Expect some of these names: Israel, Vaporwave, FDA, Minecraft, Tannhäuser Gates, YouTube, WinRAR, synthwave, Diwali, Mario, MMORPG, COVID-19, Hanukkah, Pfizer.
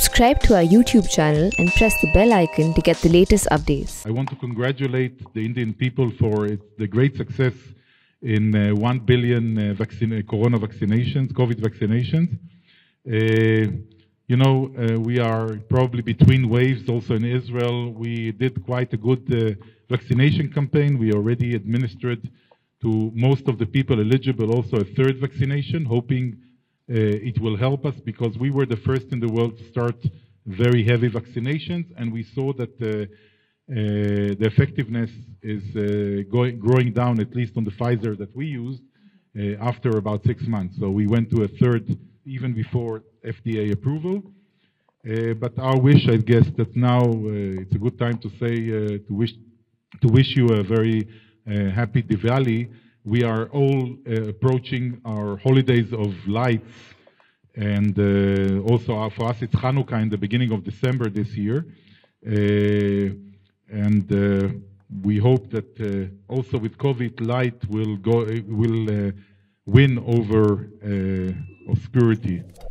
Subscribe to our YouTube channel and press the bell icon to get the latest updates. I want to congratulate the Indian people for the great success in 1 billion corona vaccinations, COVID vaccinations. We are probably between waves also in Israel. We did quite a good vaccination campaign. We already administered to most of the people eligible also a third vaccination, hoping it will help us, because we were the first in the world to start very heavy vaccinations, and we saw that the effectiveness is growing down, at least on the Pfizer that we used, after about 6 months. So we went to a third even before FDA approval. But our wish, I guess, that now it's a good time to say, to wish you a very happy Diwali. We are all approaching our holidays of lights, and also for us it's Hanukkah in the beginning of December this year. We hope that also with COVID, light will win over obscurity.